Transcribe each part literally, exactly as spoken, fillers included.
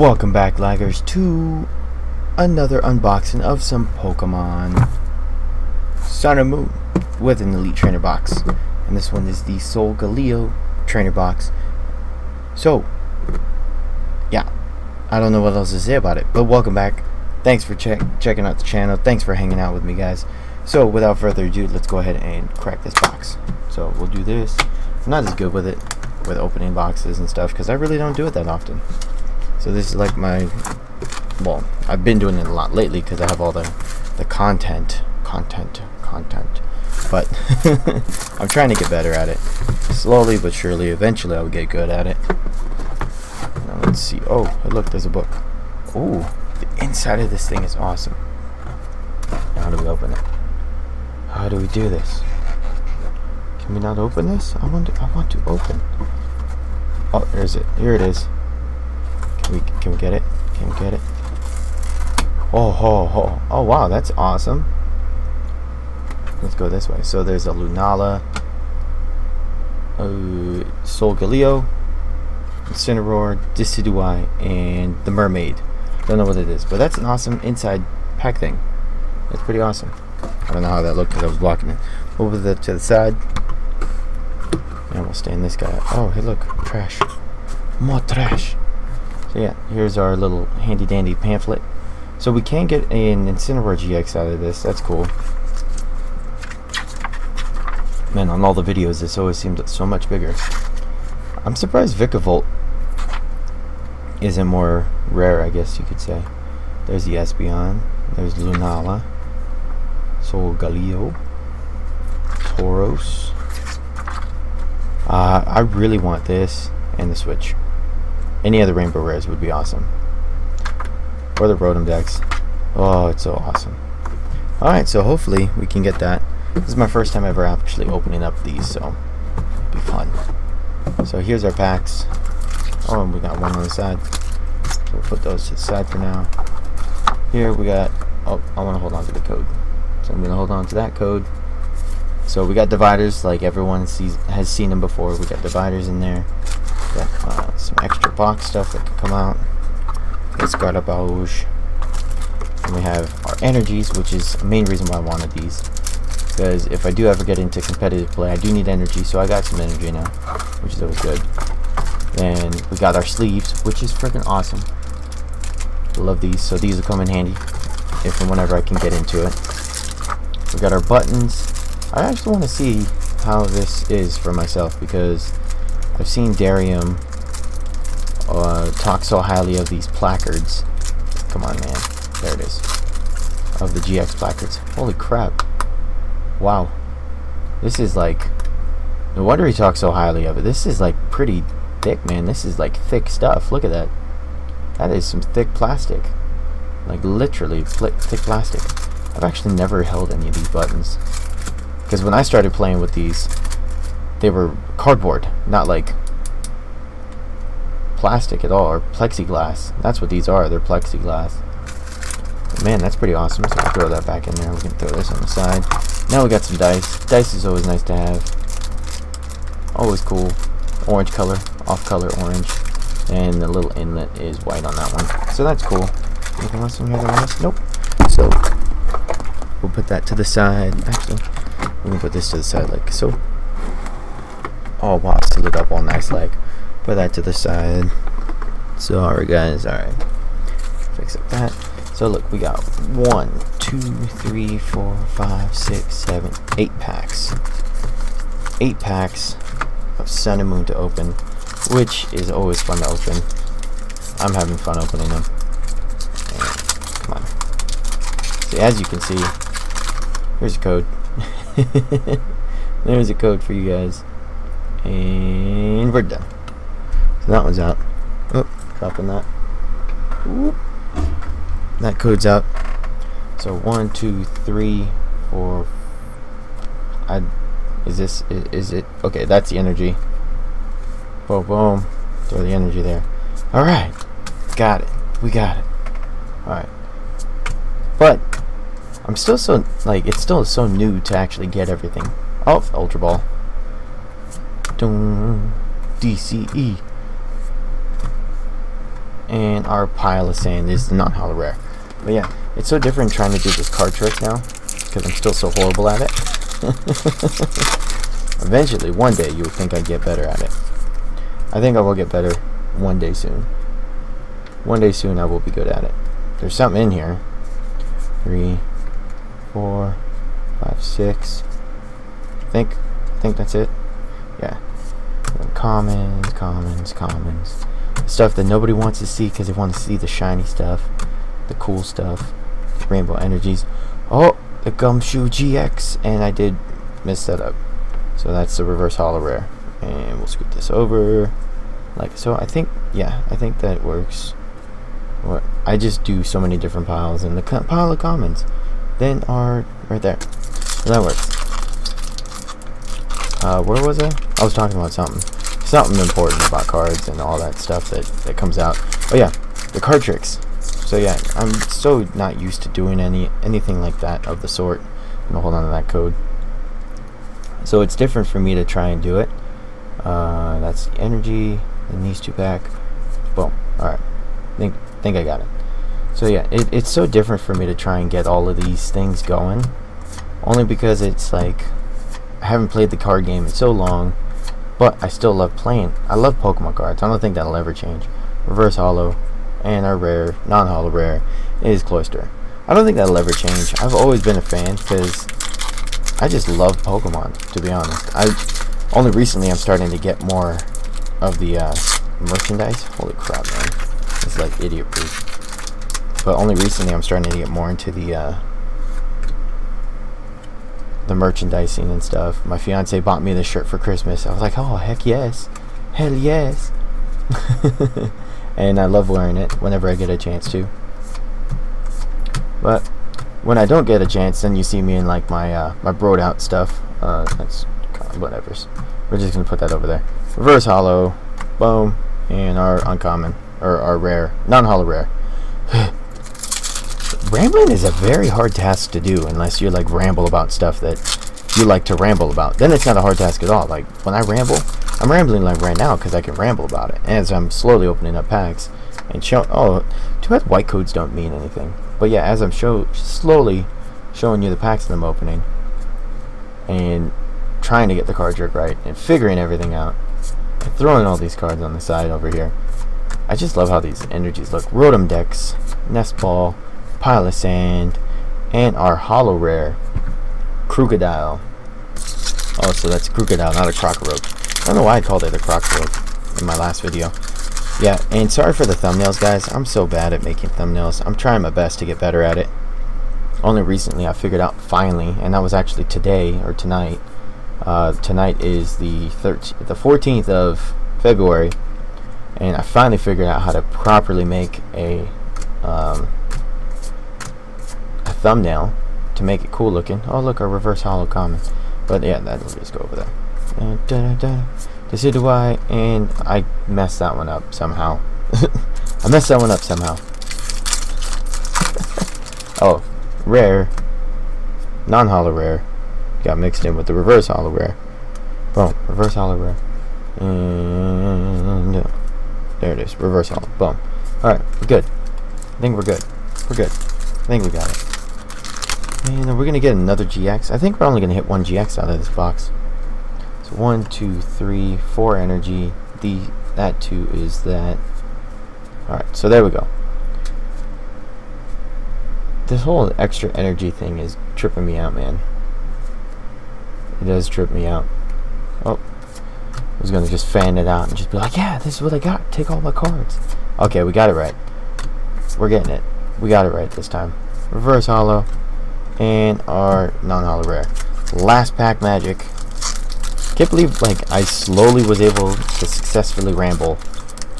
Welcome back, laggers, to another unboxing of some Pokemon Sun and Moon with an Elite Trainer Box. And this one is the Solgaleo Trainer Box. So, yeah, I don't know what else to say about it, but welcome back. Thanks for check checking out the channel. Thanks for hanging out with me, guys. So, without further ado, let's go ahead and crack this box. So, we'll do this. I'm not as good with it, with opening boxes and stuff, because I really don't do it that often. So this is like my, well, I've been doing it a lot lately because I have all the, the content, content, content, but I'm trying to get better at it. Slowly but surely, eventually I'll get good at it. Now let's see, oh, look, there's a book. Ooh, the inside of this thing is awesome. Now how do we open it? How do we do this? Can we not open this? I want to, I want to open. Oh, there's it, here it is. We, can we get it? Can we get it? Oh, oh, oh, oh, wow, that's awesome. Let's go this way. So there's a Lunala, uh, Solgaleo, Incineroar, Decidueye, and the Mermaid. Don't know what it is, but that's an awesome inside pack thing. That's pretty awesome. I don't know how that looked because I was blocking it. Over the, to the side. And we'll stand this guy up. Oh, hey, look, trash. More trash. So yeah, here's our little handy dandy pamphlet. So we can get an Incineroar G X out of this, that's cool. Man, on all the videos this always seemed so much bigger. I'm surprised Vikavolt isn't more rare, I guess you could say. There's the Espeon, there's Lunala, Solgaleo, Tauros. Uh, I really want this and the Switch. Any other rainbow rares would be awesome. Or the Rotom Dex. Oh, it's so awesome. Alright, so hopefully we can get that. This is my first time ever actually opening up these, so it'll be fun. So here's our packs. Oh, and we got one on the side. So we'll put those to the side for now. Here we got... Oh, I want to hold on to the code. So I'm going to hold on to that code. So we got dividers, like everyone sees, has seen them before. We got dividers in there. Got uh, some extra box stuff that can come out. Let's guard up our Ouge. And we have our energies, which is the main reason why I wanted these. Because if I do ever get into competitive play, I do need energy, so I got some energy now, which is always good. Then we got our sleeves, which is freaking awesome. Love these, so these will come in handy if and whenever I can get into it. We got our buttons. I actually want to see how this is for myself because I've seen Darium uh, talk so highly of these placards. Come on, man. There it is. Of the G X placards. Holy crap. Wow. This is like... No wonder he talks so highly of it. This is like pretty thick, man. This is like thick stuff. Look at that. That is some thick plastic. Like literally thick plastic. I've actually never held any of these buttons. Because when I started playing with these... They were cardboard, not like plastic at all, or plexiglass. That's what these are, they're plexiglass. But man, that's pretty awesome. So we'll throw that back in there. We can throw this on the side. Now we got some dice. Dice is always nice to have. Always cool. Orange color, off color orange. And the little inlet is white on that one. So that's cool. Anything else in here that I missed? Nope. So we'll put that to the side. Actually, we can put this to the side like so. Oh wow, it's lit up all nice like. Put that to the side. So alright guys, alright. Fix up that. So look, we got one, two, three, four, five, six, seven, eight packs. Eight packs of Sun and Moon to open, which is always fun to open. I'm having fun opening them. And, come on. See, as you can see, here's a code. There's a code for you guys. And we're done. So that one's out. Oh, dropping that. Oop. That code's out. So one, two, three, four. I is this is, is it okay? That's the energy. Boom, boom. Throw the energy there. All right, got it. We got it. All right. But I'm still so like it's still so new to actually get everything. Oh, Ultra Ball. D C E and our pile of sand is not hollow rare. But yeah, it's so different trying to do this card trick now, because I'm still so horrible at it. Eventually, one day, you'll think I get better at it. I think I will get better one day soon. One day soon, I will be good at it. There's something in here. Three, four, five, six. I think, I think that's it. Yeah. Commons, commons, commons. Stuff that nobody wants to see because they want to see the shiny stuff, the cool stuff, the rainbow energies. Oh, the Gumshoe G X, and I did mess that up. So that's the reverse holo rare, and we'll scoot this over, like so. I think, yeah, I think that works. Or I just do so many different piles, and the pile of commons, then are right there. So that works. Uh, where was I? I was talking about something. Something important about cards and all that stuff that, that comes out. Oh yeah, the card tricks. So yeah, I'm so not used to doing any anything like that of the sort. I'm gonna hold on to that code. So it's different for me to try and do it. Uh, that's the energy, and these two back. Boom, alright. I think, think I got it. So yeah, it, it's so different for me to try and get all of these things going. Only because it's like... I haven't played the card game in so long, but I still love playing. I love Pokemon cards. I don't think that'll ever change. Reverse holo, and our rare, non-holo rare, is Cloyster. I don't think that'll ever change. I've always been a fan because I just love Pokemon, to be honest. I only recently I'm starting to get more of the uh, merchandise. Holy crap, man! It's like idiot proof. But only recently I'm starting to get more into the. Uh, the merchandising and stuff. My fiance bought me this shirt for Christmas. I was like, oh heck yes, hell yes. And I love wearing it whenever I get a chance to. But when I don't get a chance, then you see me in like my uh, my broad out stuff. Uh, that's whatever's. We're just gonna put that over there. Reverse holo, boom, and our uncommon or our rare, non-holo rare. Rambling is a very hard task to do unless you like ramble about stuff that you like to ramble about. Then it's not a hard task at all. Like when I ramble, I'm rambling like right now because I can ramble about it as I'm slowly opening up packs and show. Oh, too bad white codes don't mean anything. But yeah, as I'm show slowly showing you the packs that I'm opening and trying to get the card trick right and figuring everything out and throwing all these cards on the side over here. I just love how these energies look. Rotom Dex, Nest Ball, pile of sand, and our hollow rare crocodile. Oh, so that's crocodile, not a crocorope. I don't know why I called it a crocorope in my last video. Yeah, and sorry for the thumbnails, guys. I'm so bad at making thumbnails. I'm trying my best to get better at it. Only recently I figured out finally, and that was actually today or tonight. Uh, tonight is the thirteenth, the fourteenth of February, and I finally figured out how to properly make a. Um, thumbnail to make it cool looking. Oh look, our reverse holo common. But yeah, that'll just go over there. Uh, da, da, da. Decidueye, and I messed that one up somehow. I messed that one up somehow. Oh, rare, non-holo rare got mixed in with the reverse holo rare. Boom, reverse holo rare. And, uh, there it is, reverse holo. Boom. All right, we're good. I think we're good. We're good. I think we got it. And we're going to get another G X. I think we're only going to hit one G X out of this box. So one, two, three, four energy. The that two is that. Alright, so there we go. This whole extra energy thing is tripping me out, man. It does trip me out. Oh, I was going to just fan it out and just be like, yeah, this is what I got. Take all my cards. Okay, we got it right. We're getting it. We got it right this time. Reverse holo. And our non-holo rare. Last pack magic. Can't believe like I slowly was able to successfully ramble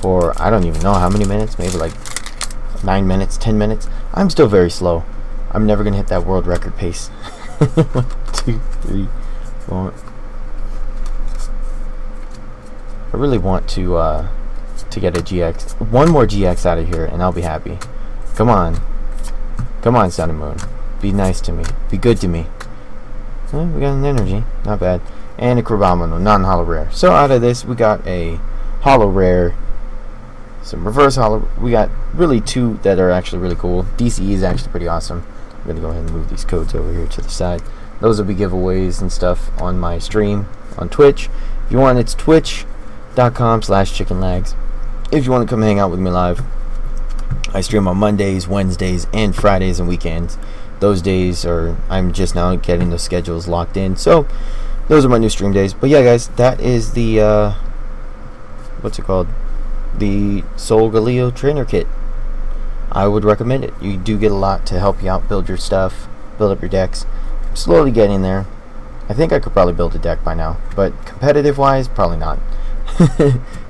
for I don't even know how many minutes, maybe like nine minutes, ten minutes. I'm still very slow. I'm never gonna hit that world record pace. One, two, three, four. I really want to uh, to get a G X, one more G X out of here, and I'll be happy. Come on, come on, Sun and Moon. Be nice to me. Be good to me. Well, we got an energy. Not bad. And a Crabomino, non-holo rare. So out of this, we got a holo rare some reverse holo. We got really two that are actually really cool. D C E is actually pretty awesome. I'm going to go ahead and move these codes over here to the side. Those will be giveaways and stuff on my stream on Twitch. If you want, it's twitch dot com slash chicken lags. If you want to come hang out with me live, I stream on Mondays, Wednesdays, and Fridays and weekends. Those days are, I'm just now getting those schedules locked in. So those are my new stream days. But yeah, guys, that is the, uh, what's it called? The Solgaleo Trainer Kit. I would recommend it. You do get a lot to help you out, build your stuff, build up your decks. I'm slowly getting there. I think I could probably build a deck by now, but competitive-wise, probably not.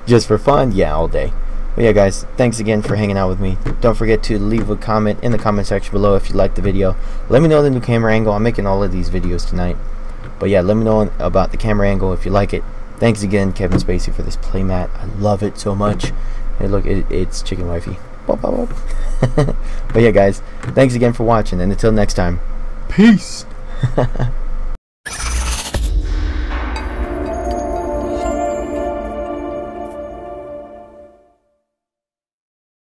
Just for fun, yeah, all day. But yeah, guys, thanks again for hanging out with me. Don't forget to leave a comment in the comment section below if you liked the video. Let me know the new camera angle. I'm making all of these videos tonight. But yeah, let me know about the camera angle if you like it. Thanks again, Kevin Spacey, for this playmat. I love it so much. Hey, look, it, it's Chicken Wifey. Bop, bop, bop. But yeah, guys, thanks again for watching, and until next time, peace.